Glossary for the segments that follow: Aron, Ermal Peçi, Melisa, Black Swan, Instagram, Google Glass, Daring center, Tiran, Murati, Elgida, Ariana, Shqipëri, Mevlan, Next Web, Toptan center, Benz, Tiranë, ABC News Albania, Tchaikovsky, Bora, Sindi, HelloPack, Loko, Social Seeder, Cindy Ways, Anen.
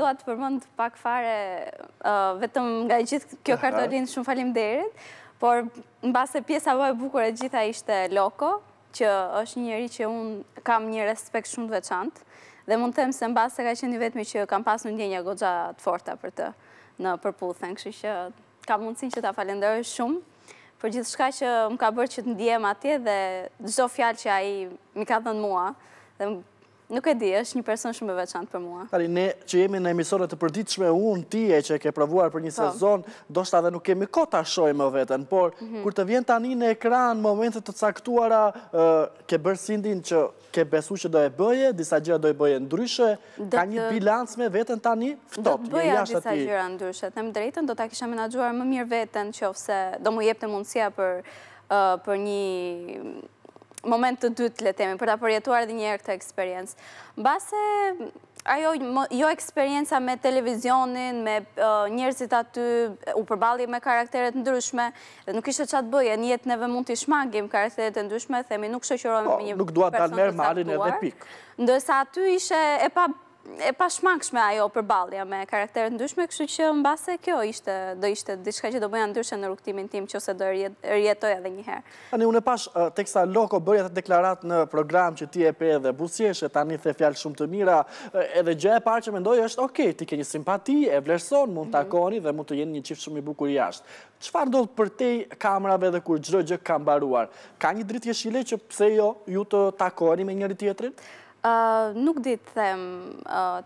Doa të përmend pak fare vetëm nga gjithë kjo kartolinë shumë faleminderit, por mbase pjesa më e bukur e gjitha ishte Loko, që është njëri që unë kam një respekt shumë të veçantë dhe mund të them se mbase ka qenë i vetmi që kam pasur ndjenja goxha të forta për të në përputhjen, kështu që kam mundësinë që ta falenderoj shumë për gjithçka që më ka bërë që të ndiem atje dhe çdo fjalë që ai më ka thënë mua dhe nuk e di, është një person shumë e veçantë për mua. Tani ne që jemi në emisionet të përditshme, unë, ti e që ke provuar për një sezon, ndoshta edhe nuk kemi kohë ta shohim më veten, por kur të vjen tani në ekran momente të caktuara, ke bërë Sindin që ke besuar që do e bëje, disa gjëra do i bëje ndryshe, ka një bilanc me veten tani ftohtë. Do bëja disa gjëra ndryshe, them drejtën, do ta kisha menaxhuar më mirë veten nëse do më jepte mundësia për një moment të dytë, le të themi, për ta përjetuar edhe një herë këtë eksperiencë. Mbase ajo jo eksperienca me televizionin, me njerëzit aty, u përballi me karaktere të ndryshme, dhe nuk ishte çfarë të bëje, në jetë neve mund të shmangim karaktere të ndryshme, themi nuk shoqërohemi me një person. Nuk dua ta merr malin edhe pik. Ndërsa aty ishte e pa shmangshme ajo përballja me karaktere të ndryshme, kështu që mbase kjo do ishte diçka që do bëja ndryshe në rrugtimin tim nëse do rijetoj edhe një herë. Tani unë pash teksa Loko bëri atë deklaratë në program që ti e pe dhe buzëqeshe, tani the fjalë shumë të mira, edhe gjë e parë që mendoj është, okay, ti ke një simpati, e vlerëson, mund takoni dhe mund të jeni një çift shumë i bukur jashtë. Çfarë ndodh përtej kamerave dhe kur çdo gjë ka mbaruar? Ka një dritë jeshile që pse jo ju të takoni me njëri tjetrin? Nuk di të them,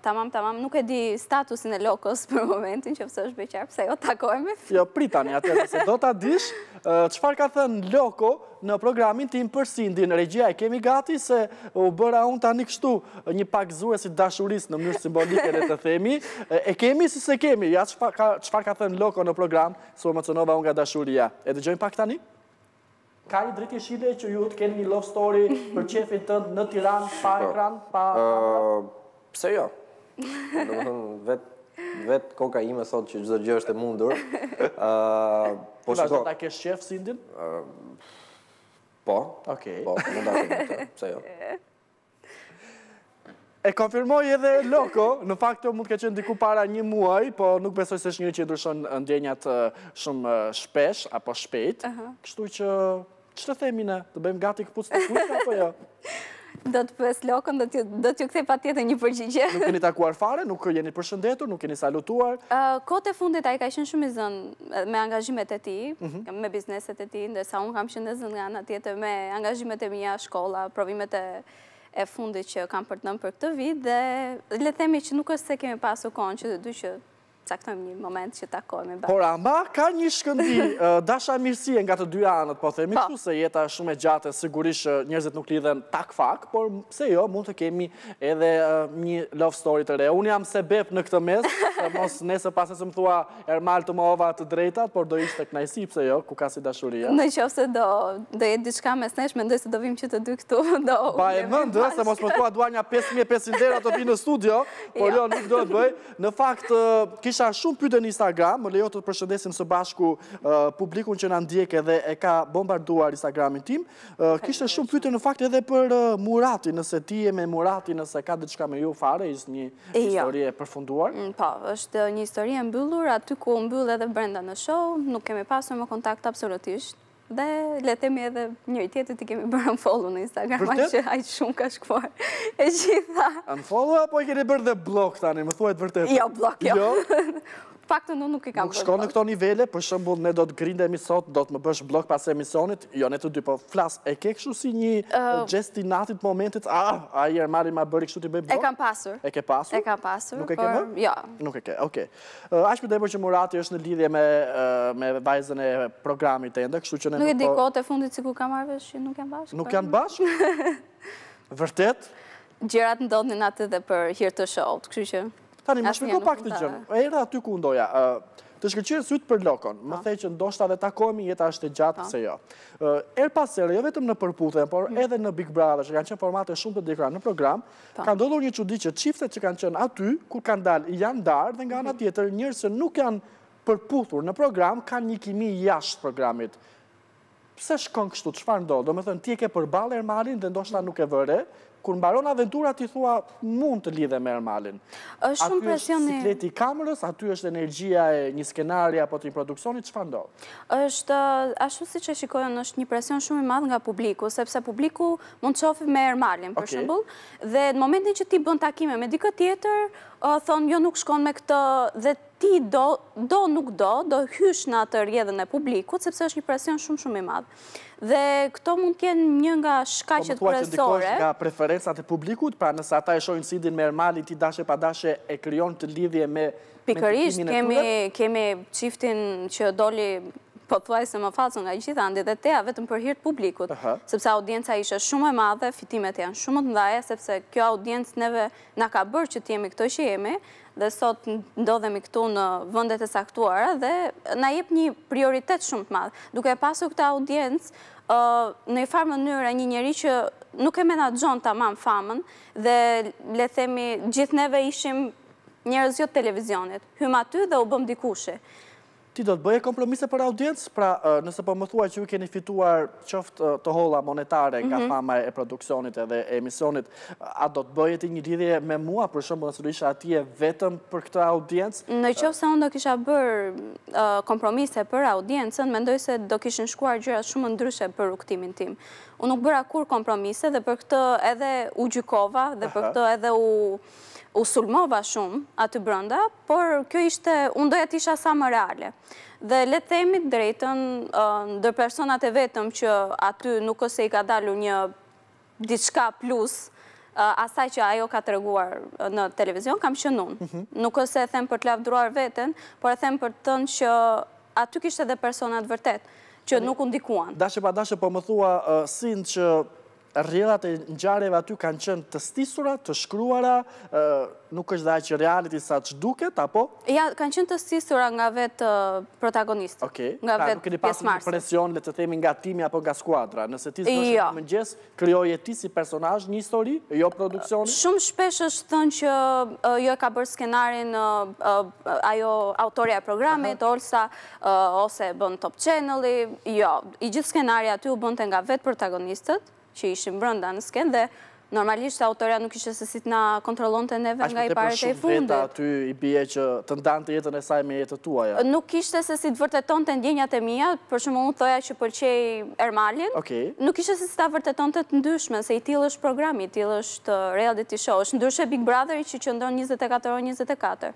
tamam, nuk e di statusin e Lokos për momentin që pëse është beqar, pëse jo takojme. Jo, pritani atërë, se do të dish, qëfar ka thënë Loko në programin tim për Sindin, regjia e kemi gati se u bëra unë tani kështu një pakzues i dashurisë në mënyrë simbolike le të themi, e kemi si se kemi, ja qëfar ka thënë Loko në program, së emocionova unë nga dashuria, e dëgjojmë pak tani? Ka një dritë jeshile që ju të keni një love story për qefin tëndë në Tiran, pa ekran, pa... Pse jo? Vetë koka ime thotë që çdo gjë është e mundur. Po shiko... Ta kesh qef Sindin? Po. Okej. Po, mund ta kemi të, pse jo? E konfirmoj edhe Loko, në fakt mund të ka qenë diku para një muaj, po nuk besoj se është njëri që ndryshon ndjenjat shumë shpesh apo shpejt, kështu që... Ç'të themi ne? Të bëjmë gati këpucë të kujtë apo jo? Do të pyes Lokën, do t'ju kthej patjetër një përgjigje. Nuk keni takuar fare, nuk jeni përshëndetur, nuk keni salutuar. Kohët e fundit ai ka qenë shumë i zënë me angazhimet e tij, me bizneset e tij, ndërsa unë kam qenë zënë nga ana tjetër me angazhimet e mia, shkolla, provimet e fundit që kam përtënëm për këtë vit dhe le themi që nuk është se kemi pasu kohën që të dy që caktojmë një moment që takojmë. Por ama ka një shkëndij, dashamirësie nga të dy anët, po themi kështu se jeta shumë e gjatë, sigurisht njerëzit nuk lidhen tak fak, por pse jo, mund të kemi edhe një love story të re. Unë jam sebeb në këtë mes, mos nesër pas nesër më thua Ermal të mohova të drejtat, por do ishte kënaqësi, pse jo, ku ka si dashuria. Në qoftë se do jetë diçka mes nesh, mendoj se do vim që të dy këtu, do. Pa e mend, se mos më thua dua një 5500 lira të vi në studio, por jo, nuk do të bëj. Në fakt shumë pyetje në Instagram, më lejo të përshëndesim së bashku publikun që na ndjek edhe e ka bombarduar Instagramin tim. Kishte shumë pyetje në fakt edhe për Murati, nëse ti je me Murati, nëse ka diçka me ju fare, është një histori e përfunduar. Po, është një histori e mbyllur, aty ku mbyll edhe brenda në show, nuk kemi pasur më kontakt absolutisht. Dhe le të themi edhe njëri tjetrit i kemi bërë unfollow në Instagram, që aq shumë ka shkuar e gjitha. Unfollow apo i keni bërë dhe block tani, më thuaj të vërtetë? Jo, block jo. Faktën unë nuk i kam bërë. Nuk shkon në këto nivele, për shembull ne do të grindemi sot, do të më bësh block pas emisionit, jo ne të dy, po flas, e ke kështu si një gest i natit momentit, ai Ermali ma bëri kështu ti bëj block? E kam pasur. E ke pasur? E kam pasur. Nuk e ke bërë? Jo. Nuk e ke. Okej. Aq më dëmë që Murati është në lidhje me vajzën e programit tënd, kështu që nuk e di kohët e fundit si ku ka marrë vesh që nuk janë bashkë. Nuk janë bashkë? Vërtet? Gjërat ndodhin atë dhe për hir të show-ut, kështu që... Tani, më shpjegoj pak të gjën. Era aty ku ndoja, të shkëlqyer syt për Lokon, më the që ndoshta dhe takohemi, jeta është e gjatë, pse jo. Her pas here, jo vetëm në përputhje, por edhe në Big Brother, që kanë qenë formate shumë të ndikura në program, ka ndodhur një çudi që çiftet që kanë qenë aty, kur kanë dalë, janë ndarë, dhe nga ana tjetër njerëz që nuk janë përputhur në program, kanë një kimi jashtë programit. pse shkon kështu, çfarë ndo? Do me thënë, ti e ke përballë Ermalin dhe ndoshta nuk e vëre, kur mbaron aventura ti thua mund të lidhe me Ermalin. Është shumë presion i sikleti kamerës, aty është energjia e një skenari apo të një produksioni, çfarë ndo? Është ashtu siç e shikojnë, është një presion shumë i madh nga publiku, sepse publiku mund të shohë me Ermalin për shembull, dhe në momentin që ti bën takime me dikë tjetër, thonë jo nuk shkon me këtë dhe ti do nuk do hysh në atë rrjedhën e publikut, sepse është një presion shumë i madh. Dhe këto mund të kenë një nga shkaqet kryesore nga preferencat e publikut, pra nëse ata e shohin Sindin me Ermalin, ti dashe pa dashe e krijon të lidhje me pikërisht kemi çiftin që doli pothuajse më facën nga gjithë andi dhe tea vetëm për hir të publikut, sepse audienca ishte shumë e madhe, fitimet janë shumë të mëdha, sepse kjo audiencë neve na ka bërë që të jemi këto që jemi dhe sot ndodhemi këtu në vendet e saktuara dhe na jep një prioritet shumë të madh. Duke pasur këtë audiencë, në një farë mënyrë një njeri që nuk e menaxhon tamam famën dhe le të themi gjithë neve ishim njerëz jo të televizionit. Hym aty dhe u bëm dikushi. Ti do të bëje kompromise për audiencë, pra nëse po më thuaj që ju keni fituar qoftë të holla monetare nga fama e produksionit edhe e emisionit, a do të bëje ti një lidhje me mua, për shembull, nëse do isha atje vetëm për këtë audiencë? Në qoftë se unë do kisha bërë kompromise për audiencën, mendoj se do kishin shkuar gjëra shumë ndryshe për rrugtimin tim. Unë nuk bëra kur kompromise dhe për këtë edhe u gjykova dhe për këtë edhe u sulmova shumë aty brënda, por kjo ishte, unë doja t'isha sa më reale. Dhe le themi drejtën, ndër personat e vetëm që aty nuk ose i ka dalur një diçka plus asaj që ajo ka treguar në televizion, kam qenë unë. Nuk ose e them për t'lavdruar veten, por e them për t'thënë që aty kishte edhe personat vërtet, që nuk u ndikuan. Dashe po më thua, Sind, që rrjedhat e ngjarjeve aty kanë qenë të stisura, të shkruara, nuk është dashje reality sa ç'duket, apo? Ja, kanë qenë të stisura nga vetë protagonistët. Okej. Nga vetë pjesëmarrësit. Nuk keni pasur presion, le të themi, nga timi apo nga skuadra. Nëse ti s'dosh të mëngjes, krijoje ti si personazh një histori, jo produksioni. Shumë shpesh është thënë që jo e ka bërë skenarin ajo autoria e programit, ose bën Top Channel-i. Jo, i gjithë skenari aty u bënte nga vetë protagonistët që ishim brënda në sken dhe normalisht autoria nuk ishte se si të na kontrollonte neve nga i parët e i fundit. Ashtë aty i bie që të ndante jetën e saj me jetën tuaja. Nuk ishte se si të vërtetonte ndjenjat e mia, për shembull unë thoja që pëlqej Ermalin. Nuk ishte se si ta vërtetonte të ndryshme, se i tillë është programi, i tillë është reality show, është ndryshe Big Brother që qëndron 24/24.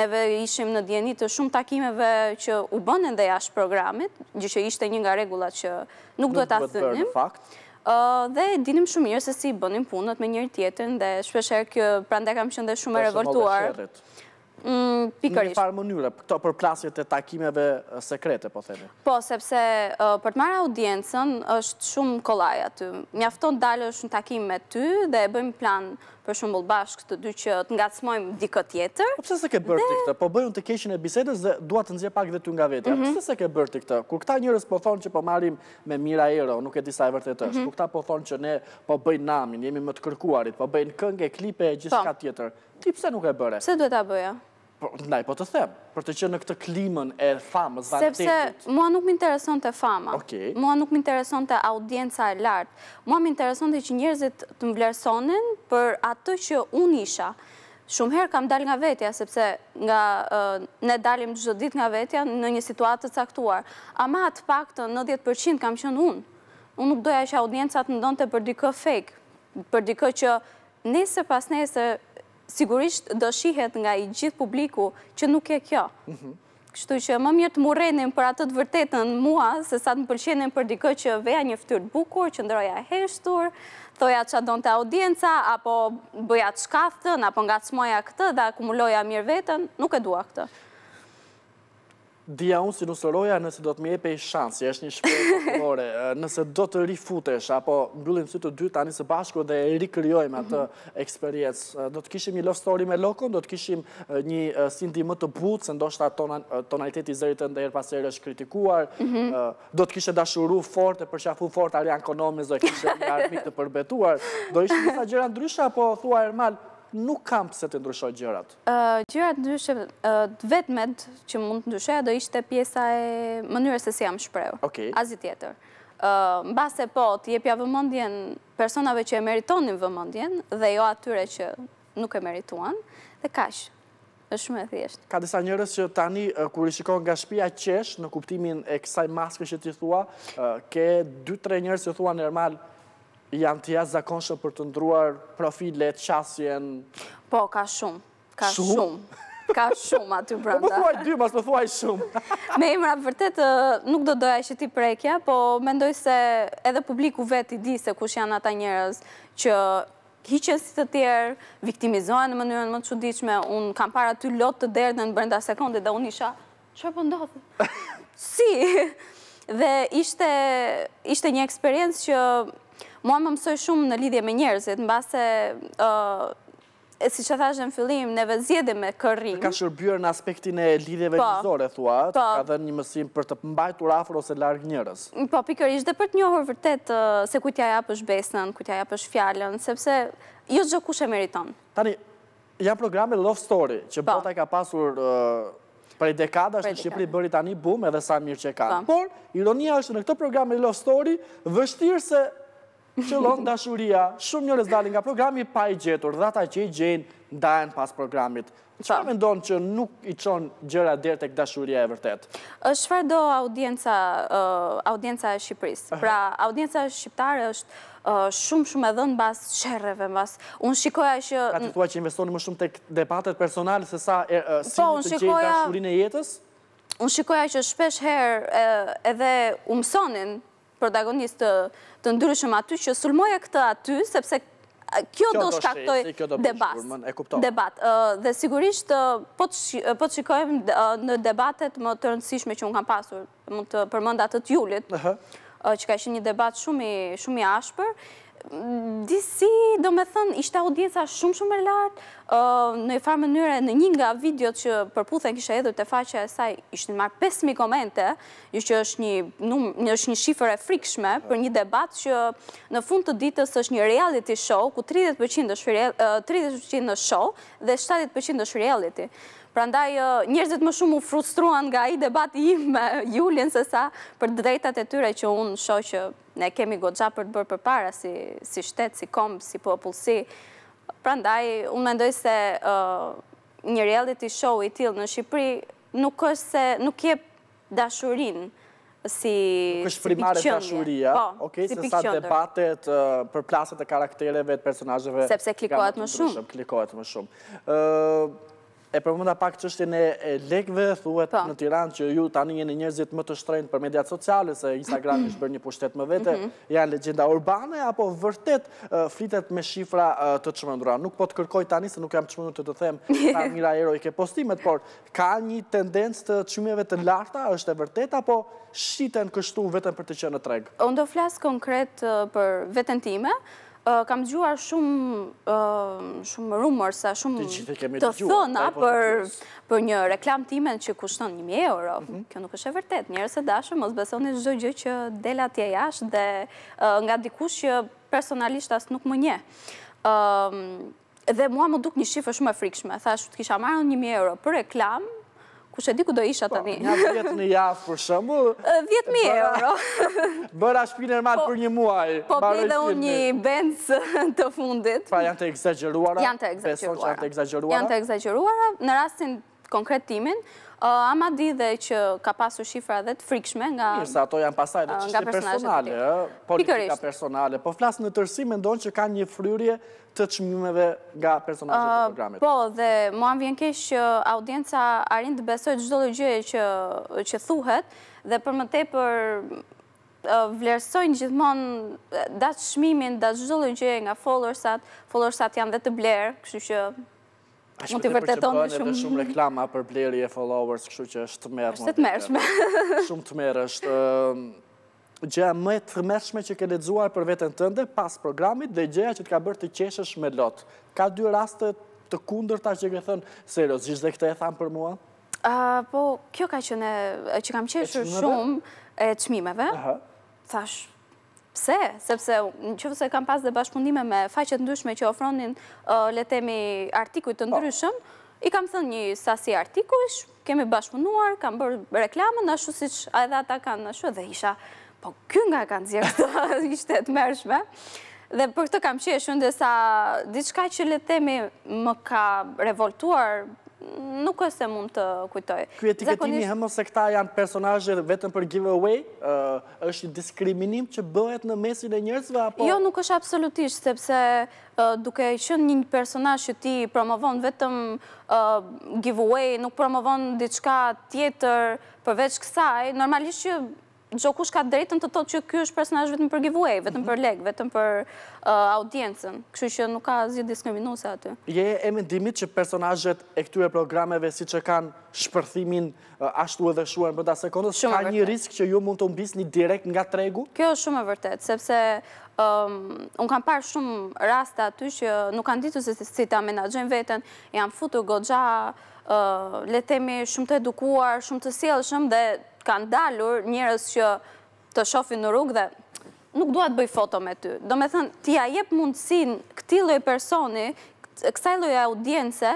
Neve ishim në dieni të shumë takimeve që u bënin dhe jashtë programit, gjë që ishte një nga rregullat që nuk duhet ta thynim. Dhe dinim shumë mirë se si bënim punët me njëri tjetrin dhe shpeshherë kjo prandaj kam qenë shumë e revoltuar. Pikërisht. Në një farë mënyrë, këto përplasjet e takimeve sekrete, po themi. Po, sepse për të marrë audiencën është shumë kollaj aty. Mjafton dalësh në takim me ty dhe e bëjmë plan për shembull bashkë të dy që të ngacmojmë dikë tjetër. Po pse s'e ke bërë ti këtë? Po bëjmë të keqin e bisedës dhe dua të nxjej pak dhe ty nga vetja. Pse s'e ke bërë ti këtë? Kur këta njerëz po thonë që po marrim me mira euro, nuk e di sa e vërtetë është. Kur këta po thonë që ne po bëjmë namin, jemi më të kërkuarit, po bëjmë këngë, klipe e gjithçka tjetër. Ti pse nuk e bëre? Pse duhet ta bëja? Ndaj, po të them, për të qenë në këtë klimën e famës, vanitetit. Sepse mua nuk më intereson të fama, mua nuk më intereson të audienca e lartë, mua më intereson të që njerëzit të mblersonin për atë që unë isha. Shumë herë kam dal nga vetja, sepse ne dalim çdo ditë nga vetja në një situatë të caktuar. Ama atë paktën 90% kam qenë unë. Unë nuk doja që audienca të ndonte për dikë fake, për dikë që nesër pas nesër sigurisht do shihet nga i gjithë publiku që nuk e kjo. Kështu që më mirë të murrenim për atë të vërtetën mua, se sa të më pëlqenin për dikë që veja një fytyrë bukur, që ndroja heshtur, thoja ç'a donte audienca, apo bëja çkaftën, apo ngacmoja këtë dhe akumuloja mirë veten, nuk e dua këtë. Dija unë si nusëroja nëse do të më jepej shansi, është një shprehje popullore, nëse do të rifutesh, apo mbyllim sy të dy tani së bashku dhe rikrijojmë atë eksperiencë. Do të kishim një love story me Lokon, do të kishim një Sindi më të butë, se ndoshta tonaliteti i zërit tënd herë pas here është kritikuar, do të kishte dashuru fort, e përqafu fort Ariani ekonomis, do kishte një armik të përbetuar, do ishin disa gjëra ndryshe, apo thua Ermal, nuk kam pse të ndryshoj gjërat. Gjërat ndryshe, të vetmet që mund të ndryshoja do ishte pjesa e mënyrës se si jam shprehur. Asgjë tjetër. mbase po t'jepja vëmendjen personave që e meritonin vëmendjen dhe jo atyre që nuk e merituan, dhe kaq. Është shumë e thjeshtë. Ka disa njerëz që tani kur i shikon nga shtëpia qesh në kuptimin e kësaj maske që ti thua, ke 2-3 njerëz që thuan normal janë të jashtëzakonshëm për të ndruar profilet, qasjen. Po, ka shumë. Ka shumë. Ka shumë aty brenda. Po më thuaj dy, mas më thuaj shumë. Me emra vërtet nuk do doja që ti prekja, po mendoj se edhe publiku vet i di se kush janë ata njerëz që hiqen si të tjerë, viktimizohen në mënyrën më të çuditshme. Unë kam parë aty lot të derdhen brenda sekonde dhe unë isha, çfarë po ndodh? Si? Dhe ishte një eksperiencë që mua më mësoi shumë në lidhje me njerëzit, mbase siç e thash në fillim, neve zgjedhim me kërrim. Ka shërbyer në aspektin e lidhjeve miqësore, thua, ka dhënë një mësim për të mbajtur afër ose larg njerëz. Po, pikërisht, dhe për të njohur vërtet se kujt ja japësh besën, kujt ja japësh fjalën, sepse jo çdo kush e meriton. Tani, janë programe Love Story që bota ka pasur prej dekadash në Shqipëri, bëri tani boom, edhe sa mirë që kanë. Por ironia është në këto programe Love Story vështirë se qëllon dashuria, shumë njerëz dalin nga programi pa i gjetur, dhe ata që i gjejnë, ndahen pas programit. Çfarë mendon që nuk i çon gjëra deri tek dashuria e vërtet? Është çfarëdo audienca e Shqipërisë. Pra, audienca shqiptare është shumë e dhënë mbas çerreve, mbas. Unë shikoja që ata thua që investonin më shumë tek debatet personale se sa si të gjejnë dashurinë e jetës. Unë shikoja që shpesh herë edhe u mësonin protagonist të ndryshëm aty që sulmoje këtë aty, sepse kjo do shkaktoj debat. Dhe sigurisht, po të shikojmë në debatet më të rëndësishme që unë kam pasur, mund të përmend atë të Julit, që ka ishte një debat shumë i ashpër. Disi, do me thënë, ishte audienca shumë e lartë, në e farë mënyre, në një nga videot që përputhen kisha edhur të faqja e saj, ishtë në marrë 5.000 komente, që është një shifër e frikshme për një debat që në fund të ditës është një reality show, ku 30% është show dhe 70% është reality. Prandaj, njerëzit më shumë u frustruan nga i debati im me Julin se sa për drejtat e tyre që unë shoh që ne kemi goxha për të bërë përpara si shtet, si komb, si popullsi. Prandaj, unë mendoj se një reality show i tillë në Shqipëri nuk jep dashurinë si pikë qendër. Nuk është primare dashuria, se sa debatet, përplaset e karaktereve, të personazheve. Sepse klikohet më shumë. E përmenda pak çështjen e lekëve, thuhet në Tiranë që ju tani jeni njerëzit më të shtrenjtë për mediat sociale, se Instagrami është bërë një pushtet më vete, janë legjenda urbane, apo vërtet flitet me shifra të çmendura. Nuk po të kërkoj tani, se nuk jam çmendur të them sa mira heroike postimet, por ka një tendencë të çmimeve të larta, është e vërtet, apo shiten kështu vetëm për të qenë në treg? Unë do flas konkret për veten time. Kam dëgjuar shumë rumors, shumë të thona për një reklam time që kushton 1.000 euro. Kjo nuk është e vërtet. Njerëz të dashur, mos besoni çdo gjë që del atje jashtë dhe nga dikush që personalisht as nuk më njeh. Dhe mua më duk një shifër shumë e frikshme. Thash, të kisha marrë 1.000 euro për reklam, kush e di ku do isha tani. Një 10 në javë për shembull. 10.000 euro. Bëra shpinë normal për një muaj. Po blej unë një Benz të fundit. Pa janë të egzageruara. Janë të egzageruara. Në rastin konkret timin, ama di dhe që ka pasur shifra dhe të frikshme nga personazhet. Mirë, ato janë pasaj dhe çështje personale, politika personale. Po flas në tërësi, mendon që ka një fryrje të çmimeve nga personazhet e programit. Po, dhe mua më vjen keq që audienca arrin të besojë çdo gjë që thuhet dhe për më tepër vlerësojnë gjithmonë datë çmimin, datë çdo gjë nga followersat. Followersat janë dhe të blerë, kështu që mund t'i vërteton në shumë. Shumë reklama për blerje e followers, kështu që është tmerrshme. Shumë tmerrësh. Gjëja më e tmerrshme që ke lexuar për veten tënde pas programit dhe gjëja që t'ka bërë të qeshësh me lot. Ka dy raste të kundërta që ke thënë, seriozisht dhe këtë e tham për mua? Po, kjo ka qenë që kam qeshur shumë e çmimeve. Thash, pse? Sepse nëse kam pas dhe bashkëpunime me faqe të ndryshme që ofronin, le të themi, artikuj të ndryshëm, i kam thënë një sasi artikuj, kemi bashkëpunuar, kam bërë reklamën, ashtu siç edhe ata kanë, ashtu dhe isha po kjo nga kanë zjerë këto ishte të mërshme. Dhe për këtë kam qeshur ndërsa diçka që le të themi më ka revoltuar, nuk është se mund të kujtoj. Ky etiketimi hëmë se këta janë personazhe vetëm për giveaway, është diskriminim që bëhet në mesin e njerëzve apo? Jo, nuk është absolutisht, sepse duke qenë një personazh që ti promovon vetëm giveaway, nuk promovon diçka tjetër përveç kësaj, normalisht që çdo kush ka drejtën të thotë që ky është personazh vetëm për giveaway, vetëm për lek, vetëm për audiencën. Kështu që nuk ka asgjë diskriminuese aty. Je e mendimit që personazhet e këtyre programeve siç e kanë shpërthimin ashtu edhe shuan brenda sekondës, ka një risk që ju mund të humbisni direkt nga tregu? Kjo është shumë e vërtetë, sepse unë kam parë shumë raste aty që nuk kanë ditur se si ta menaxhojnë veten, janë futur goxha, le të themi shumë të edukuar, shumë të sjellshëm dhe kanë dalur njerëz që të shohin në rrugë dhe nuk dua të bëj foto me ty. Do me thënë, ti ja jep mundësin këtij lloj personi, kësaj lloj audience,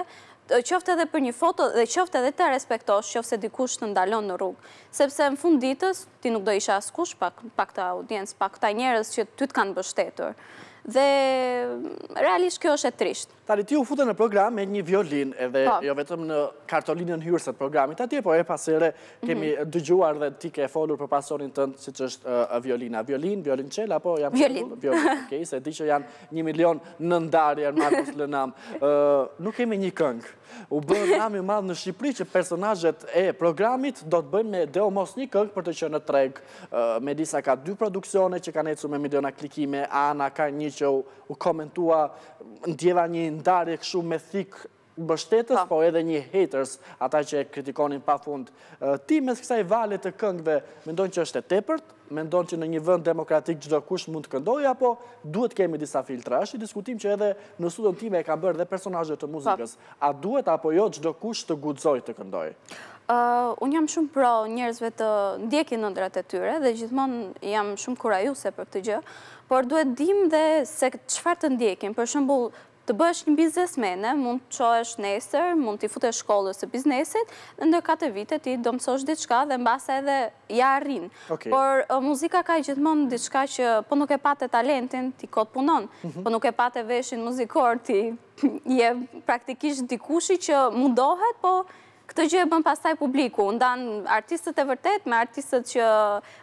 qoftë edhe për një foto dhe qoftë edhe të respektosh, qoftë se dikush të ndalon në rrugë. Sepse në fund ditës, ti nuk do isha askush pa këtë audiencë, pa këta njerëz që ty të kanë mbështetur. Dhe realisht kjo është e trisht. Tani ti u fute në program me një violin, edhe jo vetëm në kartolinën hyrëse të programit atje, po e pasere kemi dëgjuar dhe ti ke folur për pasionin tënd, siç është violina. Violin, violincel, apo jam violin. Violin, okay, se di që janë 1 milion në ndarje Markus Lënam. Nuk kemi një këngë. U bën rami madh në Shqipëri që personazhet e programit do të bëjnë me deomos një këngë për të qenë në treg. Medisa ka 2 produksione që kanë ecur me miliona klikime, Ana ka një që u komentua, ndjeva një ndarje kështu me thik mbështetës, po edhe një haters, ata që e kritikonin pa fund. Ti mes kësaj vale të këngëve, mendon që është e tepërt, mendon që në një vend demokratik çdo kush mund të këndojë, apo duhet kemi disa filtra? Është diskutim që edhe në studion time e kam bërë dhe personazhet të muzikës. A duhet apo jo çdo kush të guxojë të këndojë? Unë jam shumë pro njerëzve të ndjekin ëndrat e tyre dhe gjithmonë jam shumë kurajuse për këtë gjë, por duhet dim dhe se çfarë të ndjekin. Për shembull, të bësh një biznesmene, mund të çohesh nesër, mund t'i futesh shkollës së biznesit, dhe ndër 4 vite ti do mësosh diçka dhe mbase edhe ja arrin. Por muzika ka gjithmonë diçka që po nuk e patë talentin, ti kot punon, po nuk e patë veshin muzikor, ti je praktikisht dikushi që mundohet, po këtë gjë e bën pastaj publiku, ndan artistët e vërtet me artistët që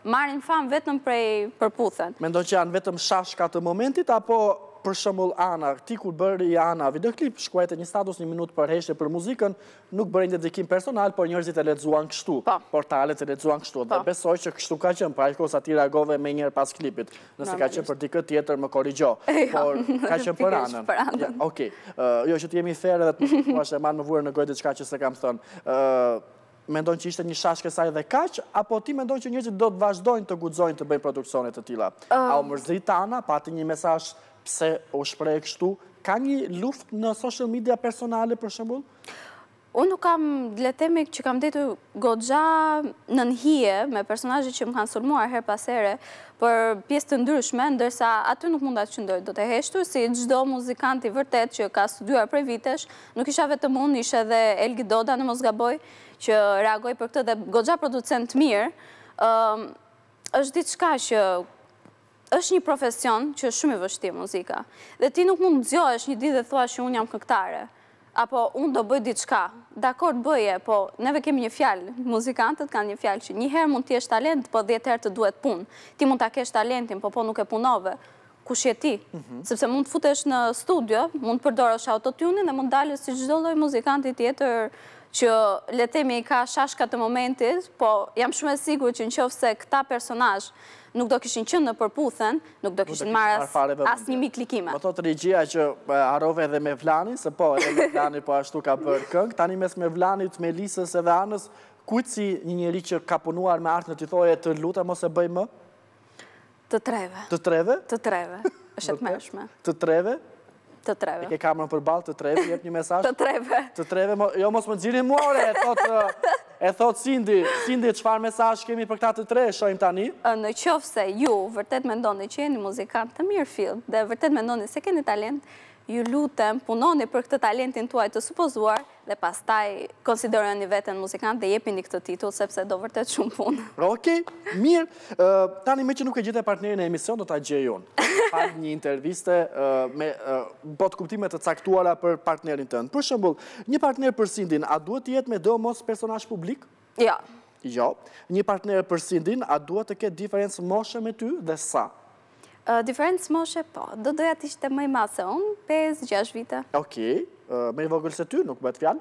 marrin famë vetëm prej përputhen. Mendoj që janë vetëm shashka të momentit, apo për shembull Ana, ti kur bëri Ana videoklip, shkuajte një status 1 minutë për heshtje për muzikën, nuk bëri dedikim personal, por njerëzit e lexuan kështu, portalet e lexuan kështu, dhe besoj që kështu ka qenë, pra ikosa ti reagove më njëherë pas klipit. Nëse ka qenë për dikë tjetër më korrigjo, por ka qenë për Anën. Okej. Jo që ti jemi fair edhe të thuash e marr në vurë në gojë diçka që s'e kam thënë. Mendon që ishte një shashkë saj dhe kaq, apo ti mendon që njerëzit do të vazhdojnë të guxojnë të bëjnë produksione të tilla? Au mërzit Ana, pati një mesazh pse u shpreh kështu? Ka një luftë në social media personale për shembull? Unë nuk kam, le të themi që kam detur goxha nën hije me personazhe që më kanë sulmuar her pas here për pjesë të ndryshme, ndërsa aty nuk mund ta qëndroj dot e heshtur, si çdo muzikant i vërtet që ka studiuar prej vitesh, nuk isha vetëm unë, isha edhe Elgida, në mos gaboj, që reagoi për këtë dhe goxha producent mirë. Është diçka që është një profesion që është shumë i vështirë muzika. Dhe ti nuk mund të zgjohesh një ditë dhe thua që unë jam këngëtare, apo unë do bëj diçka. Dakor, bëje, po neve kemi një fjalë, muzikantët kanë një fjalë që një herë mund të jesh talent, po 10 herë të duhet punë. Ti mund ta kesh talentin, po nuk e punove. Kush je ti? Sepse mund të futesh në studio, mund të përdorësh autotunin dhe mund dalësh si çdo lloj muzikanti tjetër që le të themi ka shashka të momentit, po jam shumë e sigurt që nëse këta personazh nuk do kishin qenë në përputhen, nuk do kishin marrë asnjë miklikime. Po thotë regjia që harrove edhe Mevlanin, se po edhe Mevlani po ashtu ka bërë këngë. Tani mes Mevlanit, Melisës edhe Anës, kujt si një njeri që ka punuar me art në ti thoje të lutem mos e bëj më? Të treve. Të treve? Të treve. Është e mëshme. Të treve? Të treve. E ke kamerën për ballë, të treve, jep një mesazh. Të treve. Të treve, jo mos më nxirrni mua, thotë E thot Cindy, çfarë mesazh kemi për këta të tre, shohim tani? Në qoftë se ju vërtet mendoni që jeni muzikant të mirë fill dhe vërtet mendoni se keni talent, ju lutem punoni për këtë talentin tuaj të supozuar dhe pastaj konsideroni veten muzikant dhe jepini këtë titull sepse do vërtet shumë punë. Okej, mirë. Tani me që nuk e gjete partnerin e emision do ta gjej unë. Fal një interviste me bot kuptime të caktuara për partnerin tënd. Për shembull, një partner për Sindin, a duhet të jetë me domos personazh publik? Jo. Jo. Një partner për Sindin, a duhet të ketë diferencë moshe me ty dhe sa? Diferencë moshe, po. Do doja t'ishte më i madh se unë, 5-6 vite. Okej. Më i vogël se ty, nuk bëhet fjalë?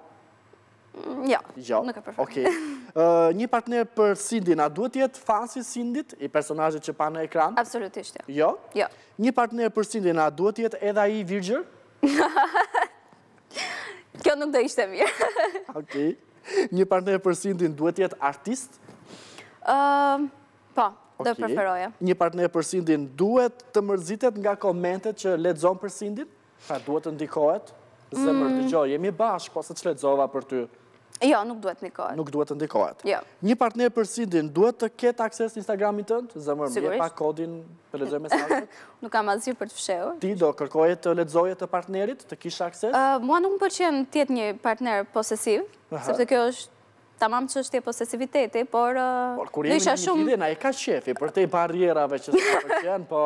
Jo, nuk e përfund. Okej. Një partner për Sindin, a duhet jetë fansi Sindit, i personazhit që pa në ekran? Absolutisht, jo. Jo? Një partner për Sindin, a duhet jetë edhe ai virgjër? Kjo nuk do ishte mirë. Okej. Një partner për Sindin, duhet jetë artist? Po. Do preferoja. Një partner për Sindin duhet të mërzitet nga komentet që lexon për Sindin? Pra duhet të ndikohet? Zemër, dëgjoj, jemi bashkë, po se që lexova për ty? Jo, nuk duhet ndikohet. Nuk duhet të ndikohet. Jo. Një partner për Sindin duhet të ketë akses në Instagramin tënd? Zemër, më jep pa kodin për lexoj mesazhet? Nuk kam asgjë për të fshehur. Ti do kërkoje të lexoje të partnerit, të kish akses? Mua nuk më pëlqen të jetë një partner posesiv, sepse kjo është tamam çështje posesiviteti, por kur jemi në një lidhje, na e ka qefi, për te i barierave që s'ka përqen, po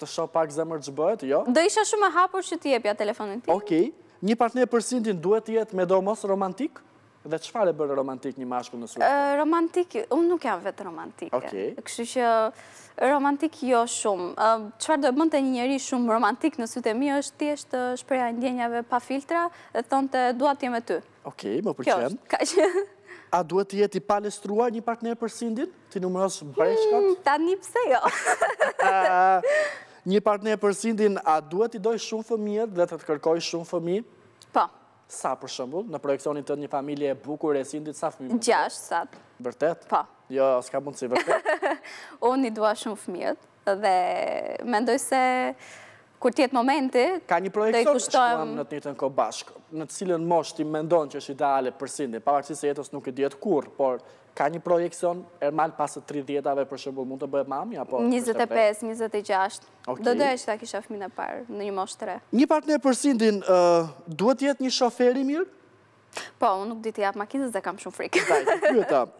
të shoh pak zemër ç'bëhet, jo? Do isha shumë e hapur që t'i jepja telefonin tim. Okej. Një partner për Sindin duhet të jetë medomos romantik? Dhe çfarë e bën romantik një mashkull në sy? Romantik, unë nuk jam vetë romantike. Okej. Kështu që romantik jo shumë. Çfarë do bënte një njerëz shumë romantik në sytë e mi është thjesht shprehja e ndjenjave pa filtra dhe thonte dua të jem me ty. Okej, më pëlqen. A duhet të jetë i palestruar një partner për Sindin? Ti numëros breshkat? Tani pse jo? Një partner për Sindin, a duhet i doj shumë fëmijët dhe të të kërkoj shumë fëmijë? Po. Sa për shembull? Në projekcionin tënd një familje e bukur e Sindit, sa fëmijë? 6, 7. Vërtet? Po. Jo, s'ka mundësi, vërtet? Unë i dua shumë fëmijët dhe mendoj se kur t'jetë momenti, ka një projekcion që shkuam në të njëjtën kohë bashkë, në të cilën moshë ti mendon që është ideale për Sindin, pavarësisht se jetës nuk e dihet kurrë, por ka një projekcion, Ermal pas të 30-tave për shembull mund të bëhet mami apo 25, 26. Do doja që ta kisha fëmin e parë në një moshë të re. Një partner për Sindin duhet të jetë një shofer i mirë? Po, unë nuk di t'i jap makinës dhe kam shumë frikë.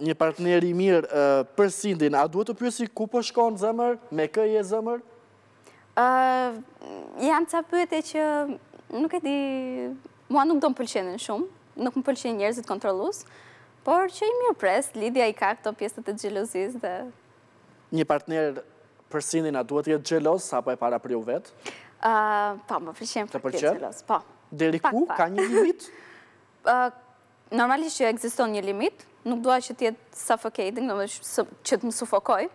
Një partner i mirë për Sindin, a duhet të pyesi ku po shkon zemër, me kë je zemër? Janë ca pyetje që nuk e di, mua nuk do më pëlqenin shumë, nuk më pëlqenin njerëzit kontrollues, por që i mirë pres, lidhja i ka këto pjesët e xhelozisë dhe... Një partner për Sindin a duhet jetë xheloz apo e para priu vet? Po, më pëlqen për këtë xheloz, po. Deri ku ka një limit? Normalisht që ekziston një limit, nuk dua që të jetë suffocating, që të më sufokoj.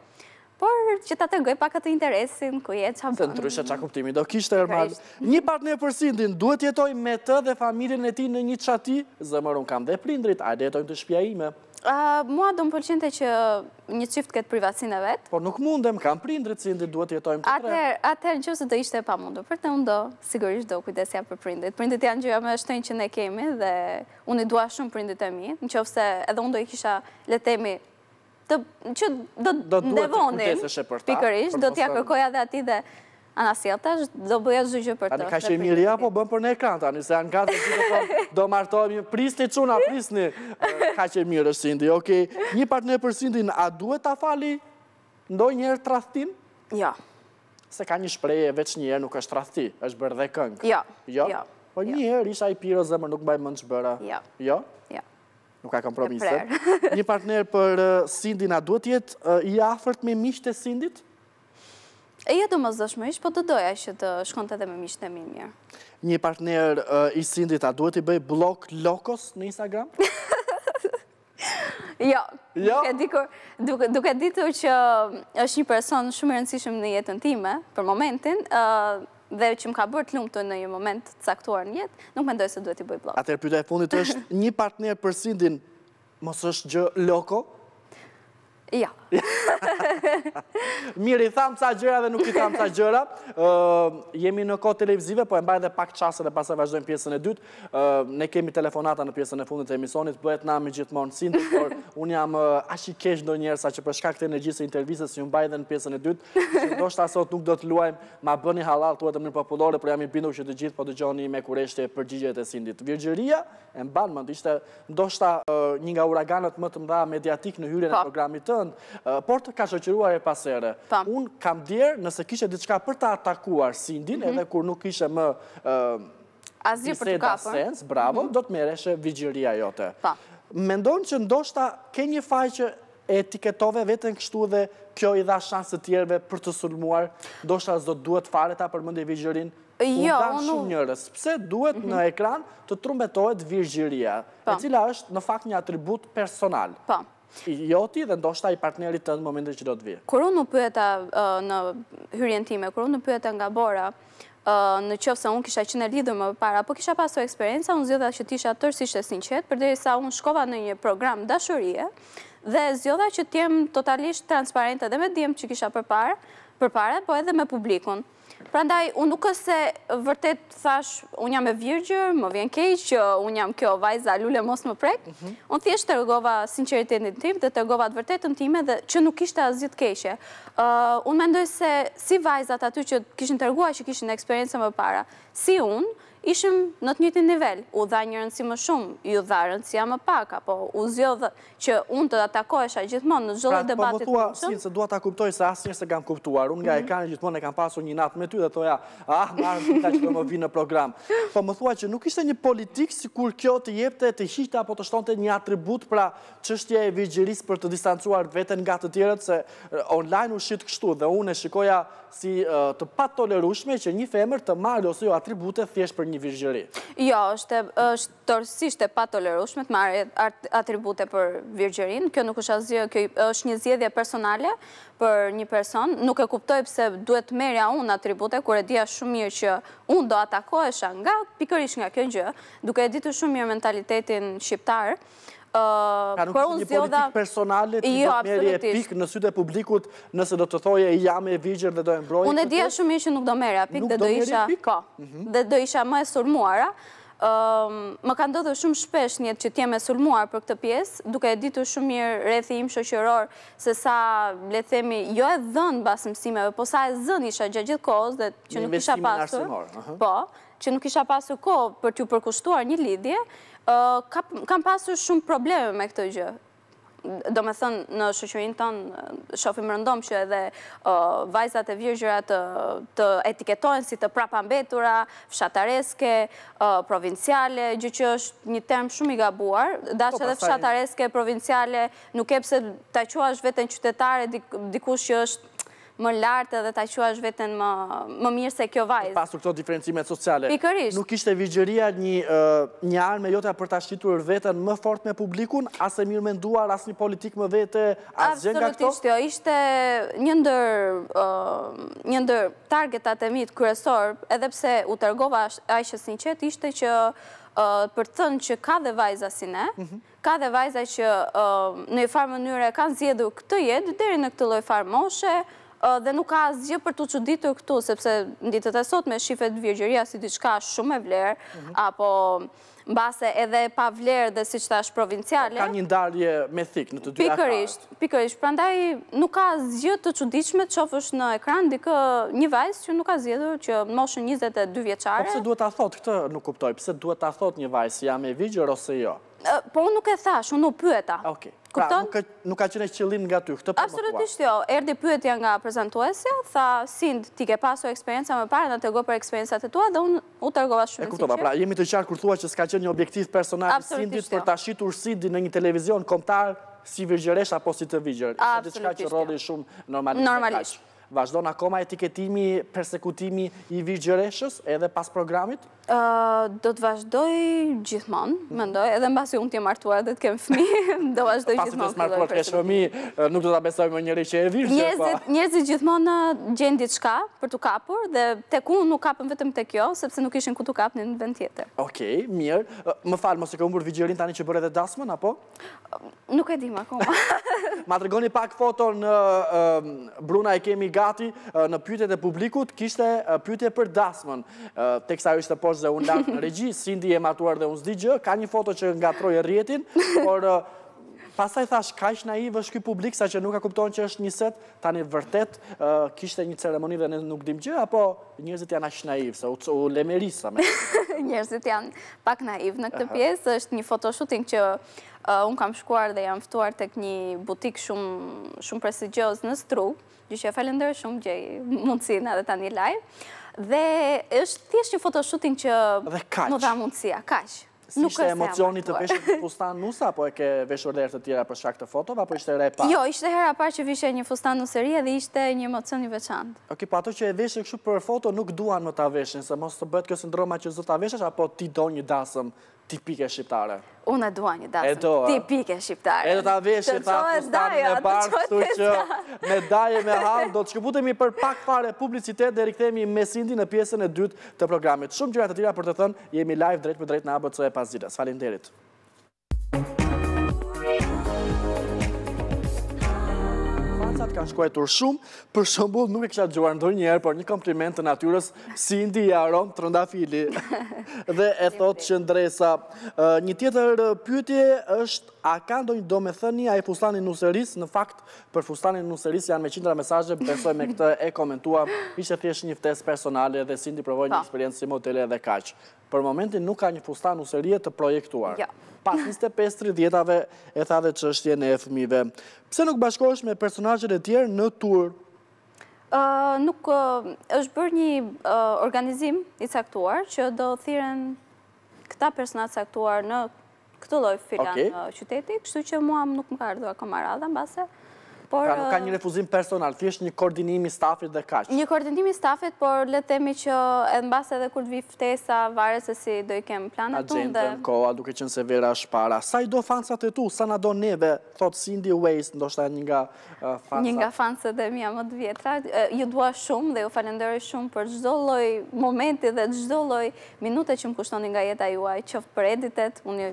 Por që ta tregoj pak atë interesin ku je çfarë. Se ndryshe çfarë kuptimi do kishte Ermal. Një partner për Sindin duhet jetoj me të dhe familjen e tij në një çati, zemër un kam dhe prindrit, a le jetojmë te shtëpia ime. Mua do më pëlqente që një çift ketë privatësinë e vet. Por nuk mundem, kam prindrit, Sindin duhet jetojmë të tre. Atëherë nëse do ishte e pamundur, për të unë do sigurisht do kujdesja për prindrit. Prindrit janë gjëja më e shtrenjtë që ne kemi dhe unë i dua shumë prindrit e mi, nëse edhe unë do i kisha le të themi që do të devonim, pikërisht, do t'ja kërkoja dhe ati dhe anasjetash, do bëja zhyqë për të. Ani ka që i mirja, po bëm për në ekran, tani, se anë gatë do martojmë, prisni quna, prisni, ka që i mirë është Sindi, okej. Një partner për Sindin, a duhet ta fali ndoj njerë tradhtim? Jo. Se ka një shpreje, veç njerë nuk është tradhti, është bërë dhe këngë. Jo. Po njerë isha i piro zemër, nuk baj mëndë shbëra. Jo. Nuk ka kompromise. Një partner për Sindin, a duhet jetë i afërt me miqtë e Sindit? Jo domosdoshmërisht, po do doja që të shkonte edhe me miqtë e mi mirë. Një partner i Sindit, a duhet i bëj blok Lokos në Instagram? Jo. Duke ditur që është një person shumë i rëndësishëm në jetën time, për momentin, dhe që më ka bërë të lumtur në një moment të caktuar në jetë, nuk mendoj se duhet i bëj blok. Atëherë pyetja e fundit është, një partner për Sindin mos është gjë Loko? Jo. Mirë, i thamë ca gjëra dhe nuk i thamë ca gjëra. Jemi në kohë televizive, po e mbaj dhe pak qasë dhe pasaj vazhdojmë pjesën e dytë. Ne kemi telefonata në pjesën e fundit e emisionit, bëhet nami gjithmonë Cindy, por unë jam aq i keq ndonjëherë sa që për shkak të energjisë së intervistës ju mbaj dhe në pjesën e dytë. Ndoshta sot nuk do të luajmë, ma bëni halal tuaj në popullore, por jam i bindur që të gjithë po dëgjoni me kurreshte përgjigjet e Cindit. Virgjëria e mban mend, ishte ndoshta një nga uraganët më të mëdha mediatik në hyrjen e programit tënd, por të ka shoqëruar e pas here. Unë kam djerë nëse kishte diçka për ta atakuar Cindin, edhe kur nuk ishte më asgjë për të kapur. Bravo, do të merreshe vigjiria jote. Mendon që ndoshta ke një faqe e etiketove vetën kështu dhe kjo i dha shansë të tjerëve për të sulmuar, ndoshta s'do duhet fare ta përmendë vigjërin. Jo, shumë njerëz. Pse duhet në ekran të trumbetohet virgjëria, e cila është në fakt një atribut personal. Pa. I joti dhe ndoshta i partnerit tënd në momentin që do të vi. Kur unë pyeta në hyrjen time, kur unë pyeta nga Bora, në qoftë se unë kisha qenë lidhur më parë apo kisha pasur eksperiencë, unë zgjodha që të isha tërësisht e sinqert, përderisa unë shkova në një program dashurie dhe zgjodha që të jem totalisht transparente edhe me djem që kisha përpara, po edhe me publikun. Prandaj, unë nuk është se vërtet thash, unë jam e virgjër, më vjen keq, që unë jam kjo vajza lule mos më prek. Unë thjesht tregova sinqeritetin tim dhe tregova të vërtetën time dhe që nuk ishte asgjë të keqe. Unë mendoj se si vajzat aty që kishin treguar që kishin eksperiencë më para, si unë, ishim në të njëjtin nivel. U dha një rëndësi më shumë, ju dha rëndësia më pak, apo u zgjodh që unë të atakohesha gjithmonë në çdo debat të tij. Se dua ta kuptoj se asnjëherë s'e kam kuptuar. Unë nga ekrani gjithmonë e kam pasur një natë me ty dhe thoja, marrë ta që do më vi në program. Po më thua që nuk ishte një politik sikur kjo të jepte të hiqte apo të shtonte një atribut, pra çështja e virgjërisë për të distancuar veten nga të tjerët, se online u shit kështu dhe unë e shikoja si të patolerueshme që një femër të marrë ose jo atribute thjesht për një virgjëri. Jo, është tërësisht e patolerueshme të marrë atribute për virgjërin. Kjo nuk është asgjë, kjo është një zgjedhje personale për një person. Nuk e kuptoj pse duhet merja unë atribute kur e dija shumë mirë që unë do atakohesha nga pikërisht nga kjo gjë, duke e ditur shumë mirë mentalitetin shqiptar. Ka nuk është një politik personale të do të merje pik në sytë e publikut nëse do të thoje i jam e vigjër dhe do e mbrojnë. Unë e dija shumë ishë nuk do merja pik dhe do isha më e sulmuara. Më ka ndodhur shumë shpesh njetë që t'jem e sulmuar për këtë pjesë, duke e ditur shumë mirë rrethi im shoqëror se sa, le themi, jo e dhënë mbas mësimeve, po sa e zënë isha gjatë gjithë kohës dhe që nuk isha pasur. Po, që nuk isha pasur kohë për t'ju përkushtuar një lidhje, kam pasur shumë probleme me këtë gjë. Do me thënë, në shoqërinë tonë shohim rëndom që edhe vajzat e virgjëra të etiketojnë si të prapambetura, fshatareske, provinciale, gjë që është një term shumë i gabuar. Dash edhe fshatareske, provinciale, nuk e pse ta quash veten qytetare dikush që është më lartë dhe ta quash veten më mirë se kjo vajzë. Pasur këto diferencimet sociale. Pikërisht. Nuk ishte virgjëria një armë jota për ta shitur veten më fort me publikun, as e mirë menduar, as një politik më vete, as gjë nga këto? Absolutisht, jo. Ishte një ndër targetat e mi kryesor, edhe pse u tregova aq sinqet, ishte që për të thënë që ka dhe vajza si ne, ka dhe vajza që në një farë mënyre kanë zgjedhur këtë jetë deri në këtë lloj farë moshe, dhe nuk ka asgjë për të çuditur këtu, sepse në ditët e sotme shifet virgjëria si diçka shumë e vlerë, apo mbase edhe pa vlerë dhe siç thash provinciale. Ka një ndarje me thik në të dyja farët. Pikërisht, prandaj nuk ka asgjë të çuditshme të shohësh në ekran një vajzë që nuk ka zgjedhur që në moshën 22 vjeçare. Po pse duhet ta thot këtë, nuk kuptoj. Pse duhet ta thot një vajzë jam e vigjër ose jo? Po unë nuk e thash, unë u pyeta. Okej. Pra, nuk ka qenë qëllim nga ty, këtë përmëtua? Absolutisht jo. Erdhi pyetja nga prezantuesja, tha, Sind, ti ke pasur eksperienca më parë, na trego për eksperiencat e tua, dhe unë u tregova shumë sinqer. E kuptova, pra, jemi të qartë kur thua që s'ka qenë një objektiv personal i Sindit për ta shitur Sindin në një televizion kombëtar si virgjëresh apo si të vigjër. Absolutisht jo. Diçka që roli shumë normalisht. Vazhdon akoma etiketimi, persekutimi i virgjëreshës edhe pas programit? Do të vazhdoj gjithmonë, mendoj, edhe mbasi unë t'jem martuar dhe t'kem fëmijë, do vazhdoj gjithmonë. Pasi t'jes martuar t'kesh fëmijë, nuk do t'a besoj më njëri që e virgjë. Njerëzit gjithmonë gjen diçka për t'u kapur dhe tek unë nuk kapën vetëm tek kjo, sepse nuk ishin ku t'u kapnin në vend tjetër. Okej, mirë. Më fal, mos e ke humbur vigjerin tani që bëre edhe dasmën apo? Nuk e di akoma. Ma tregoni pak foton, Bruna e kemi gati në pyetjet e publikut, kishte pyetje për dasmën. Teksa ishte poshtë dhe unë lart në regji, Cindy e martuar dhe unë s'di gjë, ka një foto që ngatroje rrjetin, por pastaj thash kaq naiv është ky publik saqë nuk e kupton që është një set, tani vërtet kishte një ceremoni dhe ne nuk dim gjë apo njerëzit janë aq naiv se u lemerisa me. Njerëzit janë pak naiv në këtë pjesë, është një photoshooting që unë kam shkuar dhe jam ftuar tek një butik shumë prestigjioz në Strug, gjyqja falenderoj shumë gjej mundësinë edhe tani live. Dhe është thjesht një photoshooting që më dha mundësia, kaq. Si ishte emocioni të veshur fustan nusa, apo e ke veshur herë të tjera për shkak të fotove, apo ishte hera e parë? Jo, ishte hera e parë që vishja një fustan nusëri dhe ishte një emocion i veçantë. Okej, po ato që e veshë kështu për foto nuk duan më ta veshin, se mos të bëhet kjo sindroma që zot ta veshesh apo ti do një dasëm tipike shqiptare? Unë e dua një dasëm tipike shqiptare. E do ta veshë ta fustanin e parë, kështu që me daje me hall, do të shkëputemi për pak fare publicitet dhe rikthehemi me Cindy në pjesën e dytë të programit. Shumë gjëra të tjera për të thënë, jemi live drejt për drejt në ABC e pas ditës. Faleminderit. Kanë shkuetur shumë, për shembull nuk e kisha dëgjuar ndonjëherë, por një kompliment të natyrës Cindy Aron trëndafili. Dhe e thotë që ndresa. Një tjetër pyetje është a ka ndonjë domethënie ai fustani nusëris? Në fakt për fustanin nusëris janë me qindra mesazhe, besoj me këtë e komentuam, ishte thjesht një ftesë personale dhe Cindy provoi një eksperiencë si modele dhe kaq. Për momentin nuk ka një fustan nusërie të projektuar. Pas 25-30-tave e tha dhe çështjen e fëmijëve. Pse nuk bashkohesh me personazhet e tjerë në tur? Nuk është bërë një organizim i caktuar që do thirren këta personazhe caktuar në këtë lloj filan qyteti, kështu që mua nuk më ka ardhur akoma radha mbase. Pra nuk ka një refuzim personal, thjesht një koordinimi stafit dhe kaq. Një koordinimi stafit, por le të themi që edhe mbase edhe kur të vi ftesa, varet se si do i kem planet unë dhe agjendën, koha, duke qenë se vera është para. Sa i do fansat e tu, sa na do neve, thot Cindy Ways, ndoshta një nga fansat. Një nga fansat e mia më të vjetra, ju dua shumë dhe ju falenderoj shumë për çdo lloj momenti dhe çdo lloj minute që më kushtoni nga jeta juaj, qoftë për editet, unë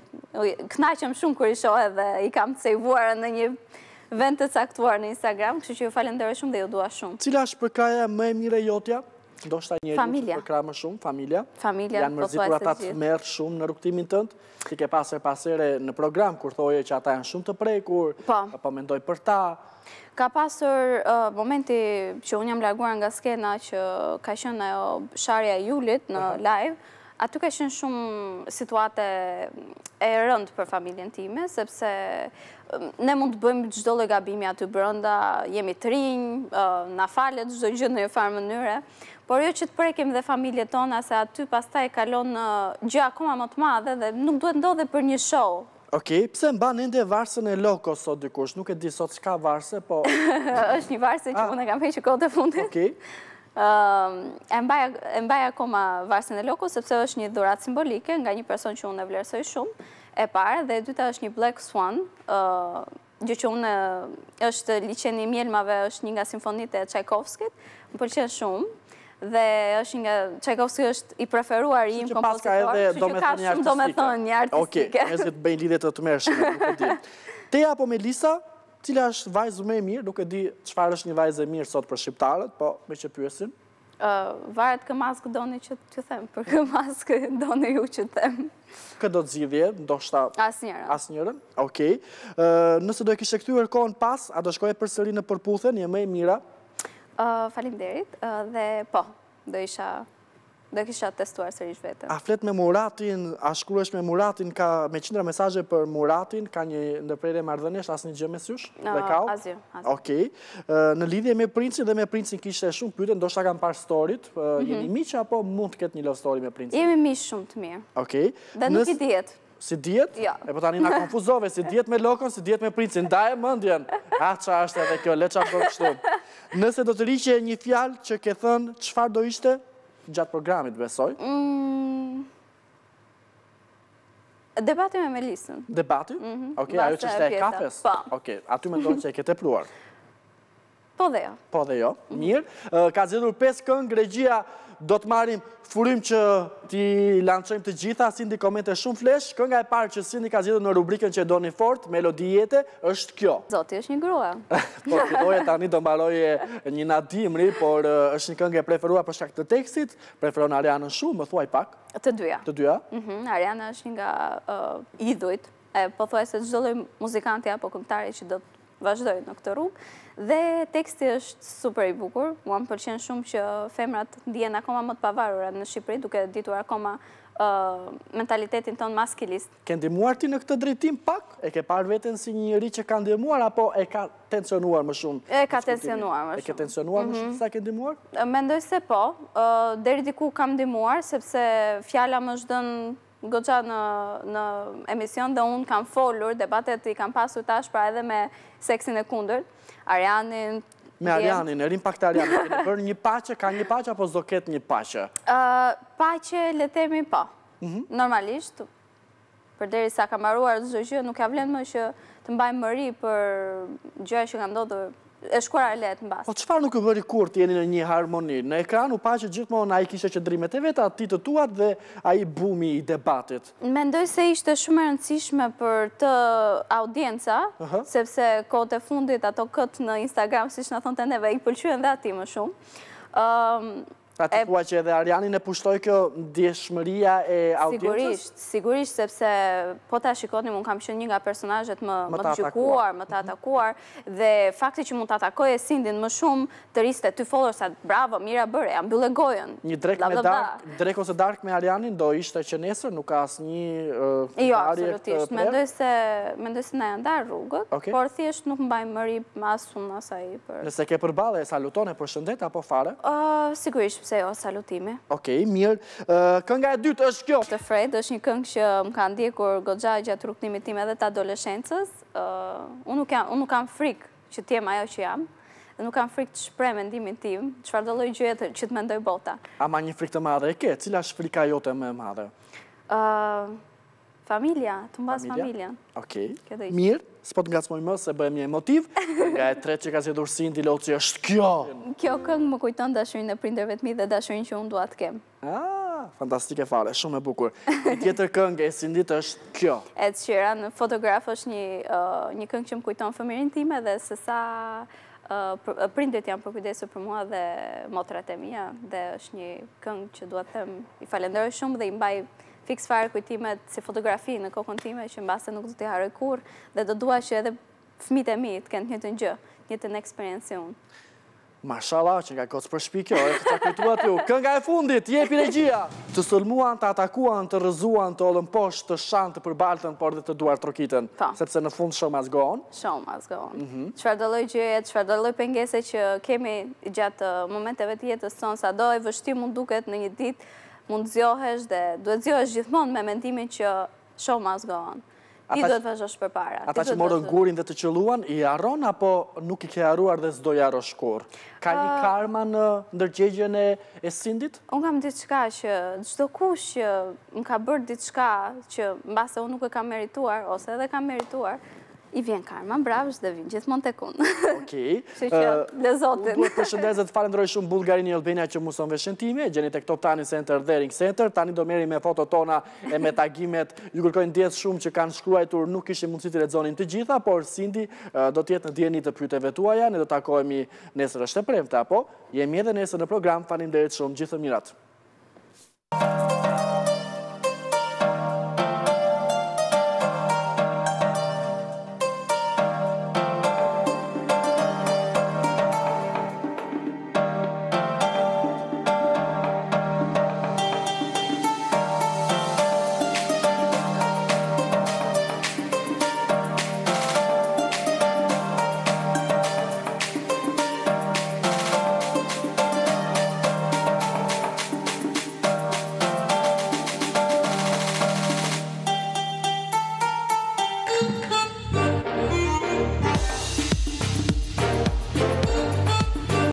kënaqem shumë kur i shoh edhe i kam të sejvuar në një vend të caktuar në Instagram, kështu që ju falenderoj shumë dhe ju dua shumë. Cila është përkraja më e mirë jotja? Ndoshta njeriu që përkrah më shumë, familja. Familja, janë mërzitur ata të merr shumë në rrugtimin tënd. Ti ke pasere në program kur thoje që ata janë shumë të prekur, apo mendoj për ta. Ka pasur momenti që unë jam larguar nga skena që ka qenë ajo sharja e Julit në live. Aty ka qenë shumë situate e rëndë për familjen time, sepse ne mund të bëjmë çdo lloj gabimi aty brenda, jemi të rinj, na falet çdo gjë në një farë mënyre, por jo që të prekim dhe familjet tona, se aty pastaj kalon gjë akoma më të madhe dhe nuk duhet ndodhe për një show. Okej, pse mban ende varsën e Loko sot dikush? Nuk e di sot s'ka varse, po është një varse që unë e kam hequr kohë të fundit. Okej. E mbaj akoma varsën e Loko, sepse është një dhuratë simbolike nga një person që unë e vlerësoj shumë e parë, dhe e dyta është një Black Swan, gjë që unë është liçeni i mjelmave, është një nga simfonitë e Tchaikovskit, më pëlqen shumë dhe është nga Tchaikovsky është i preferuar i im kompozitor, që ka shumë domethënie artistike. Okej, nëse të bëjnë lidhje të mërshme, nuk e di. Teja apo Melisa? Cila është vajzë më e mirë? Nuk e di çfarë është një vajzë e mirë sot për shqiptarët, po me që pyesin. Varet kë maskë doni që të them, për kë maskë doni ju që të them. Kë do të zgjidhje, ndoshta asnjërin. Okej. Nëse do e kishe kthyer kohën pas, a do shkoje përsëri në përputhje, je më e mira? Faleminderit, dhe po, do kisha testuar sërish vetën. A flet me Muratin, a shkruesh me Muratin, ka me qindra mesazhe për Muratin, ka një ndërprerje marrëdhëniesh, asnjë gjë mes jush? Asgjë. Okej. Në lidhje me princin dhe me princin kishte shumë pyetje, ndoshta kanë parë storit, jeni miq apo mund të ketë një love story me princin? Jemi miq shumë të mirë. Okej. Dhe nuk i dihet. si diet, ja. E po tani na konfuzove, si diet me Lokon, si diet me Princin, ndaje mendjen. Ah, çfarë është edhe kjo, le çfarë do kështu. Nëse do të liqje një fjalë që ke thënë, çfarë do ishte gjatë programit, besoj? Debati me Melisën. Debati? Okej, ajo që është e kafes? Po. Okej, aty mendoj që e ke tepluar. Po dhe jo. Po dhe jo, mirë. Ka zgjedhur 5 këngë, regjia do të marrim furim që ti lançojmë të gjitha, Cindy komente shumë flesh. Kënga e parë që Cindy ka zgjedhur në rubrikën që e doni fort, Melodijete, është kjo. Zoti është një grua. Por këdoje tani do mbaroje një nadimri, por është një këngë e preferuar për shkak të tekstit, preferon Arianën shumë, më thuaj pak. Të dyja. Të dyja? Ariana është nga idhujt, po thuaj se çdo lloj muzikanti apo këngëtari që do të vazhdojnë në këtë rrugë. Dhe teksti është super i bukur. Mua më pëlqen shumë që femrat ndjehen akoma më të pavarura në Shqipëri, duke ditur akoma mentalitetin ton maskilist. Ke ndihmuar ti në këtë drejtim pak? E ke parë veten si një njerëz që ka ndihmuar apo e ka tensionuar më shumë? E ka tensionuar më shumë. E ke tensionuar më shumë sa ke ndihmuar? Mendoj se po. Deri diku kam ndihmuar sepse fjala më është dhënë goxha në emision dhe unë kam folur, debatet i kam pasur tash pra edhe me seksin e kundër, Arianin... Me Arianin, e rim pak të Arianin, keni bërë një paqe, ka një paqe apo zdo ketë një paqe? Paqe, le themi po, normalisht, përderi sa kam mbaruar çdo gjë, nuk ja vlen më që të mbaj mëri për gjëja që ka ndodhur. E shkuara e letë në basë. Po, çfarë nuk e bëri kur të jeni në një harmoni? Në ekran u paqe gjithmonë ai kishte qëndrimet e veta, ti të tuat dhe ai bumi i debatit. Mendoj se ishte shumë e rëndësishme për të audienca, sepse kohët e fundit ato këtë në Instagram, siç na thonte neve, i pëlqyen dhe atij më shumë. Pra të thua që edhe Arianin e pushtoi kjo ndjeshmëria e audiencës? Sigurisht, sepse po ta shikoni, unë kam qenë një nga personazhet më të gjykuar, më të atakuar, dhe fakti që mund të atakoje Sindin më shumë të riste ty followersat, bravo, mira bëre, ja mbyllë gojen. Një drek ose dark me Arianin do ishte që nesër, nuk ka asnjë arje. Jo, absolutisht, mendoj se na janë ndarë rrugët, por thjesht nuk mbaj mëri masum asaj për... Nëse ke përballje, salutone, përshëndet apo fare? Sigurisht. Pse jo, salutimi. Okej, mirë. Kënga e dytë është kjo. Të Fred është një këngë që më ka ndjekur goxha gjatë rrugtimit tim edhe të adoleshencës. Unë nuk kam frikë që të jem ajo që jam. Nuk kam frikë të shpreh mendimin tim, çfarë do lloj gjëje që të mendoj bota. Ama një frikë të madhe e ke, cila është frika jote më e madhe? Familja, të mbas familjen. Okej, mirë. S'po të ngacmoj më, se bëhem një emotiv. Nga e tretë që ka zgjedhur Cindy Ways që është kjo. Kjo këngë më kujton dashurinë e prindërve të mi dhe dashurinë që unë dua të kem. Fantastike fare, shumë e bukur. Një tjetër këngë e Cindy është kjo. E të shira, në fotograf është një këngë që më kujton fëmirin time dhe se sa prindrit janë përkujdesur për mua dhe motrat e mia. Dhe është një këngë që dua të i falenderoj shumë dhe i mbaj fix fare kujtimet si fotografi në kokën time që mbase nuk do t'i haroj kurrë dhe do dua që edhe fëmijët e mi të kenë njëjtën gjë, njëjtën eksperiencë unë. Mashallah, që nga kocë për shtëpi kjo, e të kujtuat ju. Kënga e fundit, jepi regjia. Të sulmuan, të atakuan, të rrëzuan, të olën poshtë, të shanë, të përbaltën, por dhe të duar trokitën. Sepse në fund show must go on. Show must go on. Çfarë do lloj gjëje, çfarë do lloj pengese që kemi gjatë momenteve të jetës sonë, sado e vështirë mund duket në një ditë, mund të zjohesh dhe duhet zjohesh gjithmonë me mendimin që show must go on. Ti duhet vazhdosh përpara. Ata që morën gurin dhe të qëlluan, i harron apo nuk i ke harruar dhe s'do i harrosh kurrë? Ka një karma në ndërgjegjen e Sindit? Unë kam diçka që çdo kush që më ka bërë diçka që mbase unë nuk e kam merituar ose edhe kam merituar, i vjen karma, bravsh dhe vjen gjithmonë tek unë. Okej. Kështu që le Zotin. Unë përshëndes dhe të falenderoj shumë Bullgarinë e Albania që mëson veshën time, gjeni tek Toptan Center, Daring Center, tani do merrem me fotot tona e me tagimet. Ju kërkojnë ndjes shumë që kanë shkruar, nuk kishim mundësi të lexonin të gjitha, por Cindy do të jetë në dieni të pyetjeve tuaja, ne do takohemi nesër është e premte apo jemi edhe nesër në program. Faleminderit shumë, gjithë mirat.